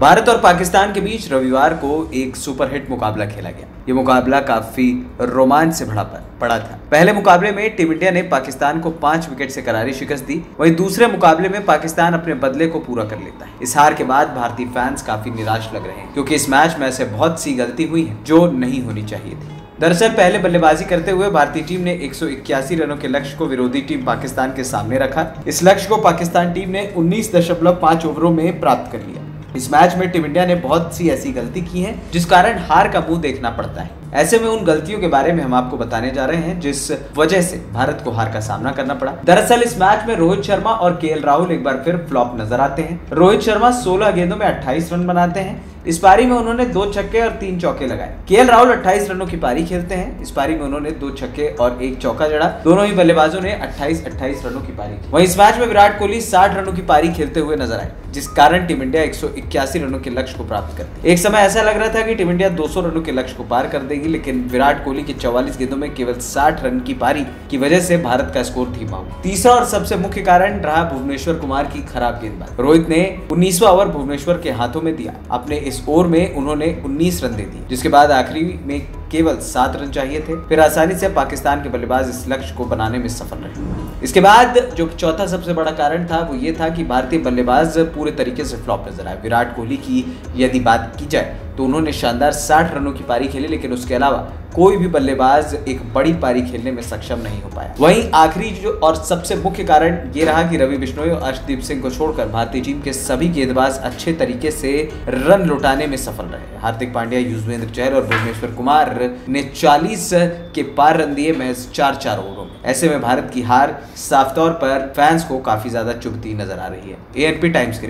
भारत और पाकिस्तान के बीच रविवार को एक सुपरहिट मुकाबला खेला गया। ये मुकाबला काफी रोमांच से पड़ा था। पहले मुकाबले में टीम इंडिया ने पाकिस्तान को 5 विकेट से करारी शिकस्त दी, वहीं दूसरे मुकाबले में पाकिस्तान अपने बदले को पूरा कर लेता है। इस हार के बाद भारतीय फैंस काफी निराश लग रहे हैं, क्योंकि इस मैच में ऐसे बहुत सी गलती हुई है जो नहीं होनी चाहिए थी। दरअसल पहले बल्लेबाजी करते हुए भारतीय टीम ने 181 रनों के लक्ष्य को विरोधी टीम पाकिस्तान के सामने रखा। इस लक्ष्य को पाकिस्तान टीम ने 19.5 ओवरों में प्राप्त कर लिया। इस मैच में टीम इंडिया ने बहुत सी ऐसी गलती की हैं जिस कारण हार का मुंह देखना पड़ता है। ऐसे में उन गलतियों के बारे में हम आपको बताने जा रहे हैं जिस वजह से भारत को हार का सामना करना पड़ा। दरअसल इस मैच में रोहित शर्मा और केएल राहुल एक बार फिर फ्लॉप नजर आते हैं। रोहित शर्मा 16 गेंदों में 28 रन बनाते हैं। इस पारी में उन्होंने 2 छक्के और 3 चौके लगाए। केएल राहुल 28 रनों की पारी खेलते हैं। इस पारी में उन्होंने 2 छक्के और 1 चौका जड़ा। दोनों ही बल्लेबाजों ने 28 रनों की पारी की। वहीं इस मैच में विराट कोहली 60 रनों की पारी खेलते हुए नजर आए, जिस कारण टीम इंडिया 181 रनों के लक्ष्य को प्राप्त करती। एक समय ऐसा लग रहा था कि टीम इंडिया 200 रनों के लक्ष्य को पार कर देगी, लेकिन विराट कोहली के 44 गेंदों में केवल 60 रन की पारी की वजह से भारत का स्कोर धीमा हुआ। तीसरा और सबसे मुख्य कारण रहा भुवनेश्वर कुमार की खराब गेंदबाजी। रोहित ने 19वां ओवर भुवनेश्वर के हाथों में दिया। अपने इस ओवर में उन्होंने 19 रन दे दिए, जिसके बाद आखिरी में केवल 7 रन चाहिए थे। फिर आसानी से पाकिस्तान के बल्लेबाज इस लक्ष्य को बनाने में सफल रहे। इसके बाद जो चौथा सबसे बड़ा कारण था वो ये था कि भारतीय बल्लेबाज पूरे तरीके से फ्लॉप नजर आए। विराट कोहली की यदि बात की जाए तो उन्होंने शानदार 60 रनों की पारी खेली, लेकिन उसके अलावा कोई भी बल्लेबाज एक बड़ी पारी खेलने में सक्षम नहीं हो पाया। वहीं आखिरी जो और सबसे मुख्य कारण ये रहा कि रवि बिश्नोई और अर्शदीप सिंह को छोड़कर भारतीय टीम के सभी गेंदबाज अच्छे तरीके से रन लौटाने में सफल रहे। हार्दिक पांड्या, युजवेंद्र चहल और भुवनेश्वर कुमार ने 40 के पार रन दिए महज 4-4 ओवरों में। ऐसे में भारत की हार साफ तौर पर फैंस को काफी ज्यादा चुभती नजर आ रही है। एएनपी टाइम्स की